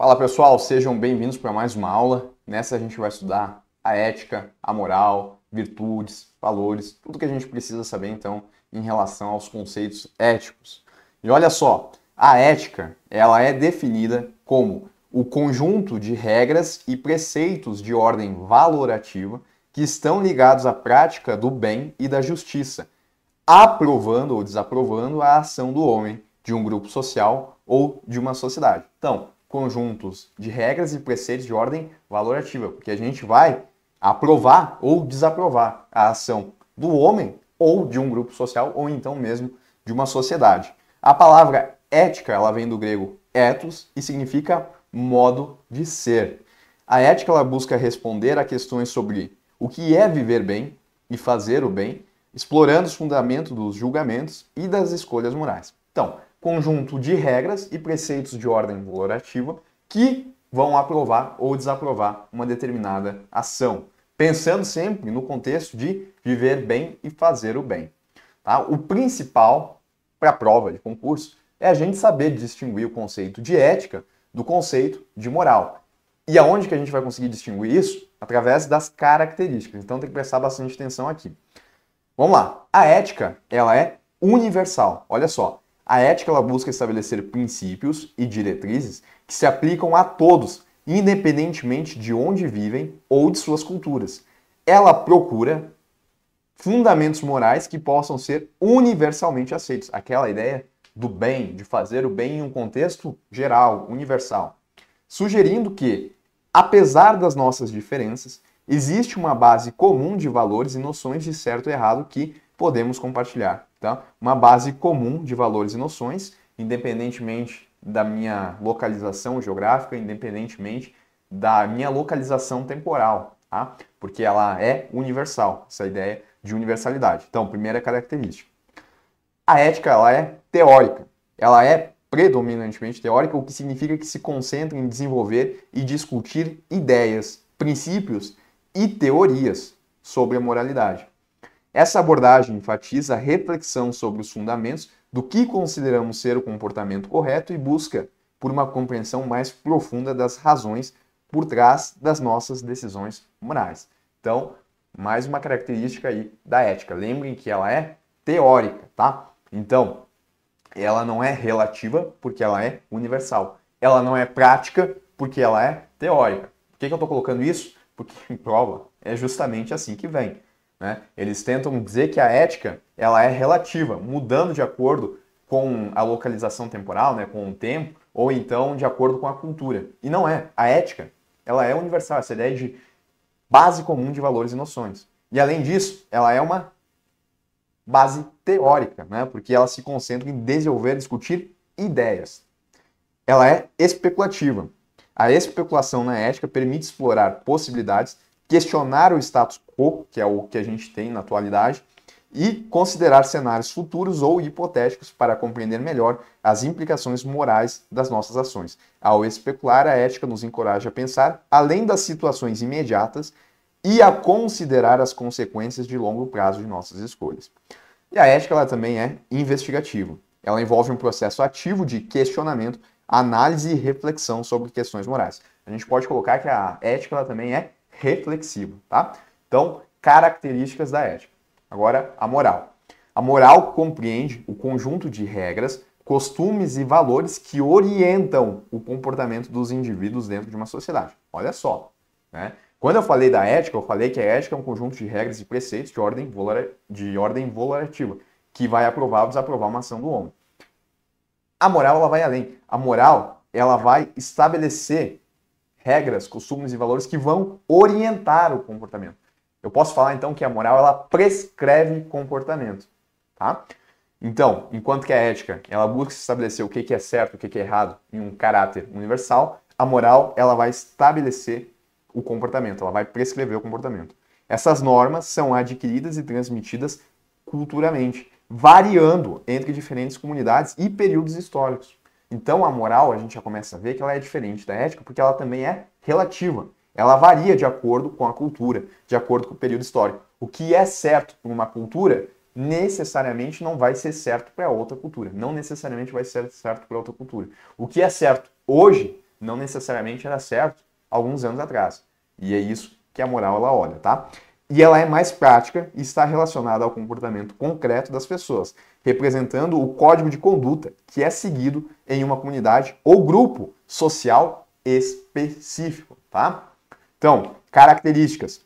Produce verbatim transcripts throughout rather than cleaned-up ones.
Fala pessoal, sejam bem-vindos para mais uma aula. Nessa a gente vai estudar a ética, a moral, virtudes, valores, tudo que a gente precisa saber então em relação aos conceitos éticos. E olha só, a ética ela é definida como o conjunto de regras e preceitos de ordem valorativa que estão ligados à prática do bem e da justiça, aprovando ou desaprovando a ação do homem, de um grupo social ou de uma sociedade. Então, conjuntos de regras e preceitos de ordem valorativa, porque a gente vai aprovar ou desaprovar a ação do homem ou de um grupo social ou então mesmo de uma sociedade. A palavra ética, ela vem do grego ethos e significa modo de ser. A ética ela busca responder a questões sobre o que é viver bem e fazer o bem, explorando os fundamentos dos julgamentos e das escolhas morais. Então, conjunto de regras e preceitos de ordem valorativa que vão aprovar ou desaprovar uma determinada ação, pensando sempre no contexto de viver bem e fazer o bem. Tá? O principal para a prova de concurso é a gente saber distinguir o conceito de ética do conceito de moral. E aonde que a gente vai conseguir distinguir isso? Através das características. Então tem que prestar bastante atenção aqui. Vamos lá. A ética, ela é universal. Olha só. A ética ela busca estabelecer princípios e diretrizes que se aplicam a todos, independentemente de onde vivem ou de suas culturas. Ela procura fundamentos morais que possam ser universalmente aceitos. Aquela ideia do bem, de fazer o bem em um contexto geral, universal. Sugerindo que, apesar das nossas diferenças, existe uma base comum de valores e noções de certo e errado que podemos compartilhar. Tá? Uma base comum de valores e noções, independentemente da minha localização geográfica, independentemente da minha localização temporal, tá? Porque ela é universal, essa ideia de universalidade. Então, primeira característica. A ética ela é teórica, ela é predominantemente teórica, o que significa que se concentra em desenvolver e discutir ideias, princípios e teorias sobre a moralidade. Essa abordagem enfatiza a reflexão sobre os fundamentos do que consideramos ser o comportamento correto e busca por uma compreensão mais profunda das razões por trás das nossas decisões morais. Então, mais uma característica aí da ética. Lembrem que ela é teórica, tá? Então, ela não é relativa porque ela é universal. Ela não é prática porque ela é teórica. Por que que eu estou colocando isso? Porque em prova é justamente assim que vem. Né? Eles tentam dizer que a ética ela é relativa, mudando de acordo com a localização temporal, né? Com o tempo, ou então de acordo com a cultura. E não é. A ética ela é universal, essa ideia de base comum de valores e noções. E além disso, ela é uma base teórica, né? Porque ela se concentra em desenvolver e discutir ideias. Ela é especulativa. A especulação na ética permite explorar possibilidades, questionar o status quo, que é o que a gente tem na atualidade, e considerar cenários futuros ou hipotéticos para compreender melhor as implicações morais das nossas ações. Ao especular, a ética nos encoraja a pensar além das situações imediatas e a considerar as consequências de longo prazo de nossas escolhas. E a ética ela também é investigativa. Ela envolve um processo ativo de questionamento, análise e reflexão sobre questões morais. A gente pode colocar que a ética ela também é reflexivo, tá? Então, características da ética. Agora, a moral. A moral compreende o conjunto de regras, costumes e valores que orientam o comportamento dos indivíduos dentro de uma sociedade. Olha só, né? Quando eu falei da ética, eu falei que a ética é um conjunto de regras e preceitos de ordem de ordem valorativa, que vai aprovar ou desaprovar uma ação do homem. A moral, ela vai além. A moral, ela vai estabelecer regras, costumes e valores que vão orientar o comportamento. Eu posso falar, então, que a moral, ela prescreve comportamento, tá? Então, enquanto que a ética, ela busca estabelecer o que é certo, o que é errado em um caráter universal, a moral, ela vai estabelecer o comportamento, ela vai prescrever o comportamento. Essas normas são adquiridas e transmitidas culturalmente, variando entre diferentes comunidades e períodos históricos. Então, a moral, a gente já começa a ver que ela é diferente da ética, porque ela também é relativa. Ela varia de acordo com a cultura, de acordo com o período histórico. O que é certo para uma cultura, necessariamente não vai ser certo para outra cultura. Não necessariamente vai ser certo para outra cultura. O que é certo hoje, não necessariamente era certo alguns anos atrás. E é isso que a moral ela olha, tá? E ela é mais prática e está relacionada ao comportamento concreto das pessoas, representando o código de conduta que é seguido em uma comunidade ou grupo social específico, tá? Então, características.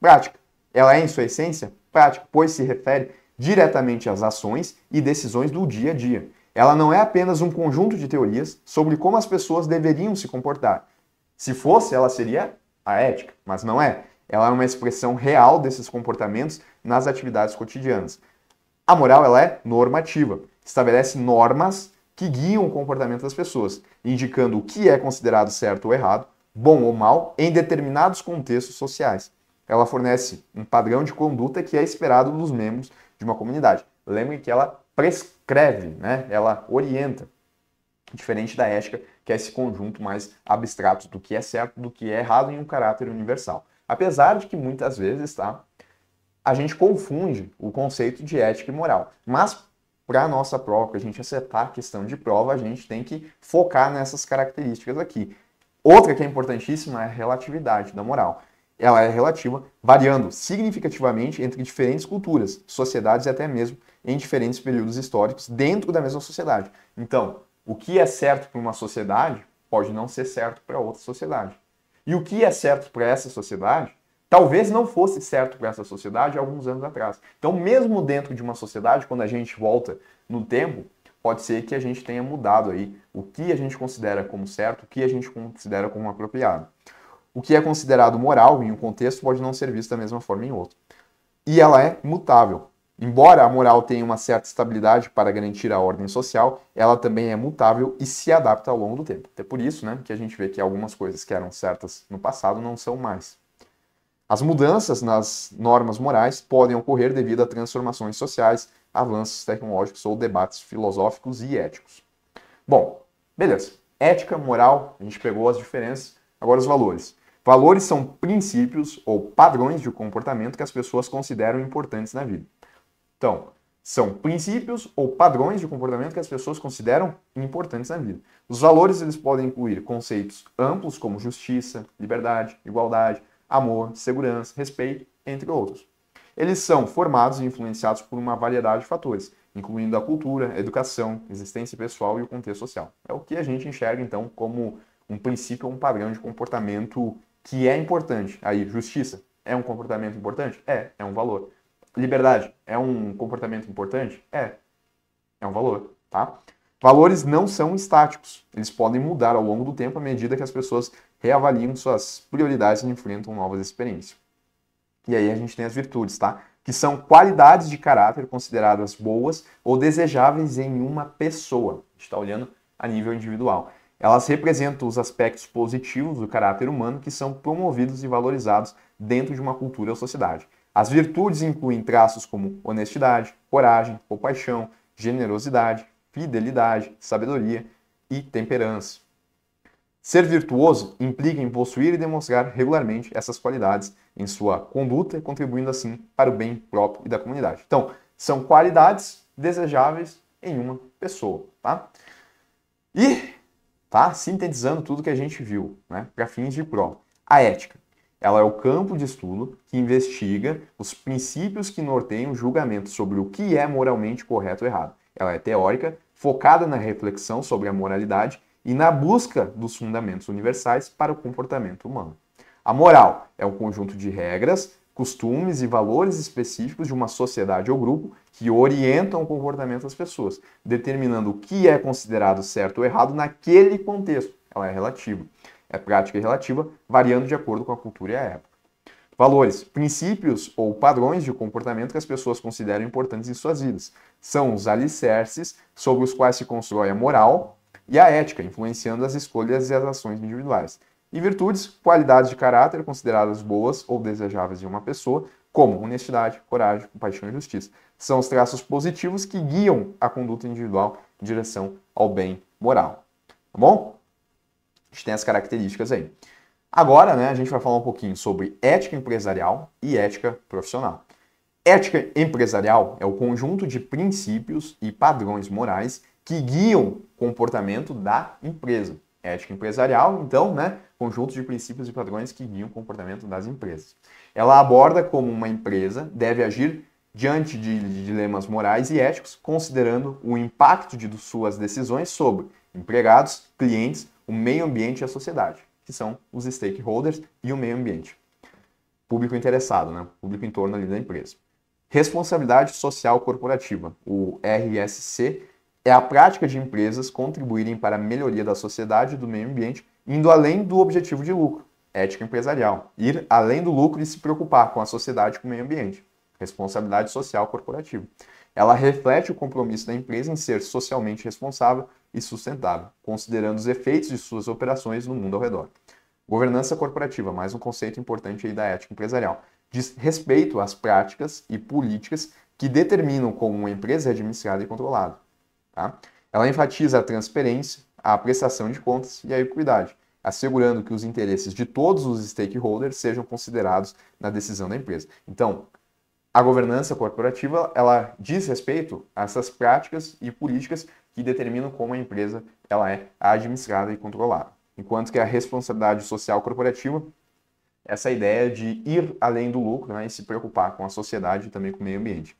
Prática. Ela é, em sua essência, prática, pois se refere diretamente às ações e decisões do dia a dia. Ela não é apenas um conjunto de teorias sobre como as pessoas deveriam se comportar. Se fosse, ela seria a ética, mas não é. Ela é uma expressão real desses comportamentos nas atividades cotidianas. A moral, ela é normativa. Estabelece normas que guiam o comportamento das pessoas, indicando o que é considerado certo ou errado, bom ou mal, em determinados contextos sociais. Ela fornece um padrão de conduta que é esperado dos membros de uma comunidade. Lembrem que ela prescreve, né? Ela orienta, diferente da ética, que é esse conjunto mais abstrato do que é certo, do que é errado em um caráter universal. Apesar de que muitas vezes, tá, a gente confunde o conceito de ética e moral. Mas para a nossa prova, para a gente acertar a questão de prova, a gente tem que focar nessas características aqui. Outra que é importantíssima é a relatividade da moral. Ela é relativa, variando significativamente entre diferentes culturas, sociedades e até mesmo em diferentes períodos históricos dentro da mesma sociedade. Então, o que é certo para uma sociedade pode não ser certo para outra sociedade. E o que é certo para essa sociedade talvez não fosse certo para essa sociedade alguns anos atrás. Então, mesmo dentro de uma sociedade, quando a gente volta no tempo, pode ser que a gente tenha mudado aí o que a gente considera como certo, o que a gente considera como apropriado. O que é considerado moral em um contexto pode não ser visto da mesma forma em outro. E ela é mutável. Embora a moral tenha uma certa estabilidade para garantir a ordem social, ela também é mutável e se adapta ao longo do tempo. É por isso, né, que a gente vê que algumas coisas que eram certas no passado não são mais. As mudanças nas normas morais podem ocorrer devido a transformações sociais, avanços tecnológicos ou debates filosóficos e éticos. Bom, beleza. Ética, moral, a gente pegou as diferenças. Agora os valores. Valores são princípios ou padrões de comportamento que as pessoas consideram importantes na vida. Então, são princípios ou padrões de comportamento que as pessoas consideram importantes na vida. Os valores, eles podem incluir conceitos amplos como justiça, liberdade, igualdade, amor, segurança, respeito, entre outros. Eles são formados e influenciados por uma variedade de fatores, incluindo a cultura, a educação, existência pessoal e o contexto social. É o que a gente enxerga, então, como um princípio ou um padrão de comportamento que é importante. Aí, justiça é um comportamento importante? É, é um valor. Liberdade é um comportamento importante? É, é um valor, tá? Valores não são estáticos. Eles podem mudar ao longo do tempo à medida que as pessoas reavaliam suas prioridades e enfrentam novas experiências. E aí a gente tem as virtudes, tá? Que são qualidades de caráter consideradas boas ou desejáveis em uma pessoa. A gente está olhando a nível individual. Elas representam os aspectos positivos do caráter humano que são promovidos e valorizados dentro de uma cultura ou sociedade. As virtudes incluem traços como honestidade, coragem, compaixão, generosidade, fidelidade, sabedoria e temperança. Ser virtuoso implica em possuir e demonstrar regularmente essas qualidades em sua conduta, contribuindo assim para o bem próprio e da comunidade. Então, são qualidades desejáveis em uma pessoa, tá? E... tá? Sintetizando tudo que a gente viu, né? Para fins de prova. A ética, ela é o campo de estudo que investiga os princípios que norteiam o julgamento sobre o que é moralmente correto ou errado. Ela é teórica, focada na reflexão sobre a moralidade e na busca dos fundamentos universais para o comportamento humano. A moral é um conjunto de regras, costumes e valores específicos de uma sociedade ou grupo que orientam o comportamento das pessoas, determinando o que é considerado certo ou errado naquele contexto. Ela é relativa. É prática e relativa, variando de acordo com a cultura e a época. Valores, princípios ou padrões de comportamento que as pessoas consideram importantes em suas vidas. São os alicerces sobre os quais se constrói a moral e a ética, influenciando as escolhas e as ações individuais. E virtudes, qualidades de caráter consideradas boas ou desejáveis em uma pessoa, como honestidade, coragem, compaixão e justiça. São os traços positivos que guiam a conduta individual em direção ao bem moral. Tá bom? A gente tem as características aí. Agora, né, a gente vai falar um pouquinho sobre ética empresarial e ética profissional. Ética empresarial é o conjunto de princípios e padrões morais que guiam o comportamento da empresa. ética empresarial, então, né, conjunto de princípios e padrões que guiam o comportamento das empresas. Ela aborda como uma empresa deve agir diante de, de dilemas morais e éticos, considerando o impacto de suas decisões sobre empregados, clientes, o meio ambiente e a sociedade, que são os stakeholders e o meio ambiente. Público interessado, né? Público em torno ali da empresa. Responsabilidade social corporativa, o R S C, é a prática de empresas contribuírem para a melhoria da sociedade e do meio ambiente, indo além do objetivo de lucro, ética empresarial, ir além do lucro e se preocupar com a sociedade e com o meio ambiente, responsabilidade social corporativa. Ela reflete o compromisso da empresa em ser socialmente responsável e sustentável, considerando os efeitos de suas operações no mundo ao redor. Governança corporativa, mais um conceito importante aí da ética empresarial. Diz respeito às práticas e políticas que determinam como uma empresa é administrada e controlada. Tá? Ela enfatiza a transparência, a prestação de contas e a equidade, assegurando que os interesses de todos os stakeholders sejam considerados na decisão da empresa. Então, a governança corporativa, ela diz respeito a essas práticas e políticas que determinam como a empresa ela é administrada e controlada. Enquanto que a responsabilidade social corporativa, essa ideia de ir além do lucro, né, e se preocupar com a sociedade e também com o meio ambiente.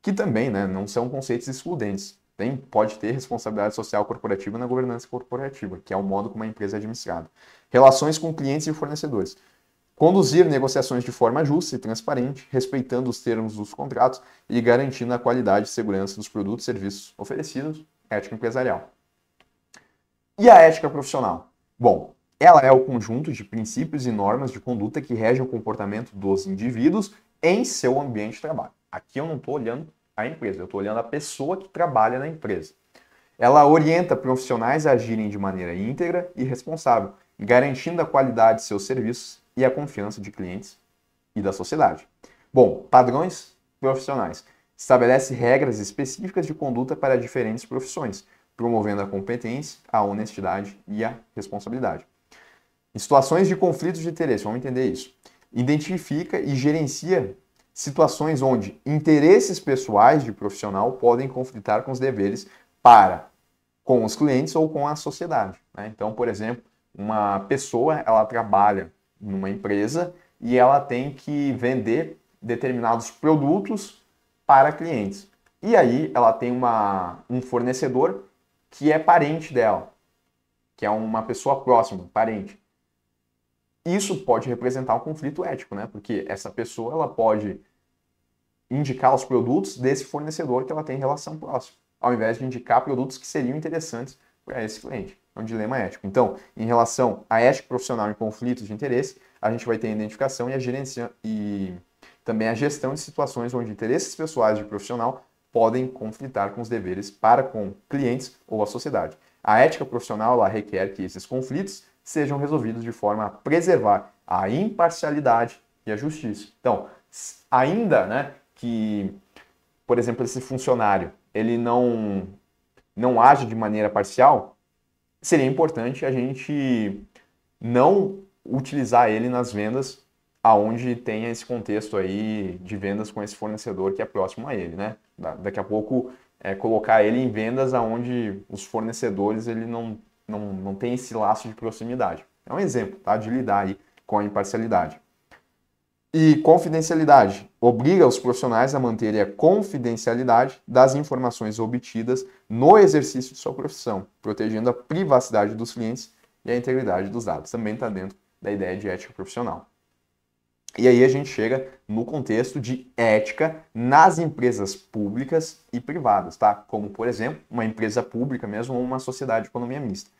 Que também, né, não são conceitos excludentes. Tem, pode ter responsabilidade social corporativa na governança corporativa, que é o modo como a empresa é administrada. Relações com clientes e fornecedores. Conduzir negociações de forma justa e transparente, respeitando os termos dos contratos e garantindo a qualidade e segurança dos produtos e serviços oferecidos, ética empresarial. E a ética profissional? Bom, ela é o conjunto de princípios e normas de conduta que regem o comportamento dos indivíduos em seu ambiente de trabalho. Aqui eu não estou olhando a empresa, eu estou olhando a pessoa que trabalha na empresa. Ela orienta profissionais a agirem de maneira íntegra e responsável, garantindo a qualidade de seus serviços e a confiança de clientes e da sociedade. Bom, padrões profissionais. Estabelece regras específicas de conduta para diferentes profissões, promovendo a competência, a honestidade e a responsabilidade. Em situações de conflitos de interesse, vamos entender isso. Identifica e gerencia situações onde interesses pessoais de profissional podem conflitar com os deveres para com os clientes ou com a sociedade, né? Então, por exemplo, uma pessoa ela trabalha numa empresa e ela tem que vender determinados produtos para clientes. E aí ela tem uma, um fornecedor que é parente dela, que é uma pessoa próxima, parente. Isso pode representar um conflito ético, né? Porque essa pessoa ela pode indicar os produtos desse fornecedor que ela tem em relação próxima, ao invés de indicar produtos que seriam interessantes para esse cliente. É um dilema ético. Então, em relação à ética profissional em conflitos de interesse, a gente vai ter a identificação e a gerência e também a gestão de situações onde interesses pessoais de profissional podem conflitar com os deveres para com clientes ou a sociedade. A ética profissional ela requer que esses conflitos sejam resolvidos de forma a preservar a imparcialidade e a justiça. Então, ainda, né, que, por exemplo, esse funcionário ele não, não age de maneira parcial, seria importante a gente não utilizar ele nas vendas aonde tenha esse contexto aí de vendas com esse fornecedor que é próximo a ele, né? Da, daqui a pouco é, colocar ele em vendas aonde os fornecedores ele não Não, não tem esse laço de proximidade. É um exemplo, tá, de lidar aí com a imparcialidade. E confidencialidade. Obriga os profissionais a manterem a confidencialidade das informações obtidas no exercício de sua profissão, protegendo a privacidade dos clientes e a integridade dos dados. Também está dentro da ideia de ética profissional. E aí a gente chega no contexto de ética nas empresas públicas e privadas, tá? Como, por exemplo, uma empresa pública mesmo ou uma sociedade de economia mista.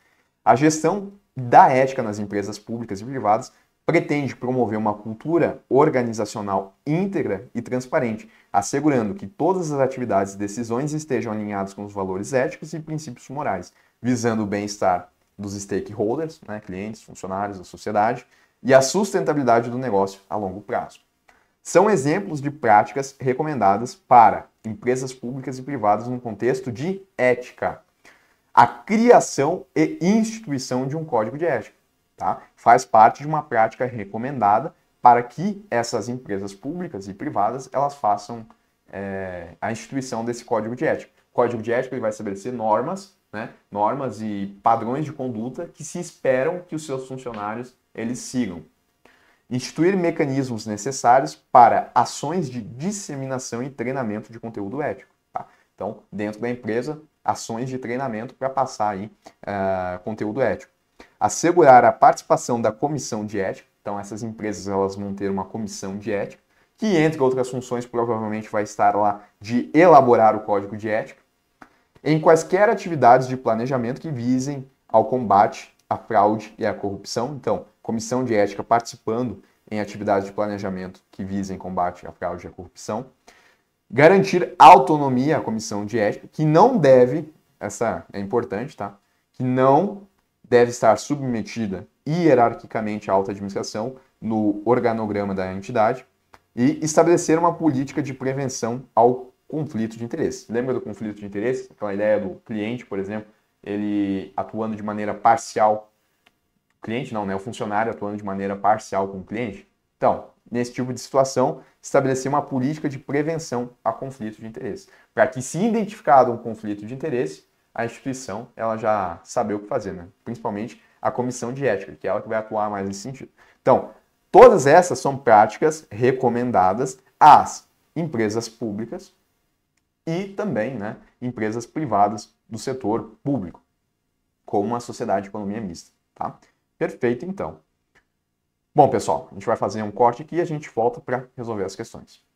A gestão da ética nas empresas públicas e privadas pretende promover uma cultura organizacional íntegra e transparente, assegurando que todas as atividades e decisões estejam alinhadas com os valores éticos e princípios morais, visando o bem-estar dos stakeholders, né, clientes, funcionários, da sociedade, e a sustentabilidade do negócio a longo prazo. São exemplos de práticas recomendadas para empresas públicas e privadas no contexto de ética. A criação e instituição de um código de ética, tá, faz parte de uma prática recomendada para que essas empresas públicas e privadas elas façam é, a instituição desse código de ética. O código de ética ele vai estabelecer normas né, normas e padrões de conduta que se esperam que os seus funcionários eles sigam. Instituir mecanismos necessários para ações de disseminação e treinamento de conteúdo ético. Tá? Então, dentro da empresa, ações de treinamento para passar aí, uh, conteúdo ético. Assegurar a participação da comissão de ética. Então, essas empresas elas vão ter uma comissão de ética, que, entre outras funções, provavelmente vai estar lá de elaborar o código de ética, em quaisquer atividades de planejamento que visem ao combate à fraude e à corrupção. Então, comissão de ética participando em atividades de planejamento que visem combate à fraude e à corrupção. Garantir autonomia à comissão de ética, que não deve, essa é importante, tá? Que não deve estar submetida hierarquicamente à alta administração no organograma da entidade, e estabelecer uma política de prevenção ao conflito de interesse. Lembra do conflito de interesse? Aquela ideia do cliente, por exemplo, ele atuando de maneira parcial. O cliente não, né? O funcionário atuando de maneira parcial com o cliente. Então, nesse tipo de situação, estabelecer uma política de prevenção a conflito de interesse. Para que, se identificado um conflito de interesse, a instituição ela já sabe o que fazer, né? Principalmente a comissão de ética, que é ela que vai atuar mais nesse sentido. Então, todas essas são práticas recomendadas às empresas públicas e também, né, empresas privadas do setor público, como a sociedade de economia mista. Tá? Perfeito, então. Bom, pessoal, a gente vai fazer um corte aqui e a gente volta para resolver as questões.